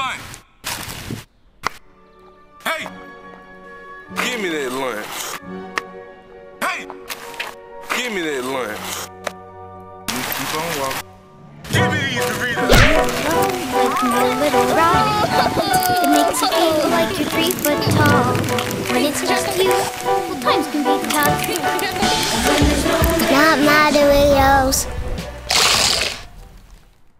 lunch. Hey! Give me that lunch. Hey! Give me that lunch. You keep on walking. Give me these Doritos. A little rock. It makes you feel like you're 3 foot tall. When it's just you.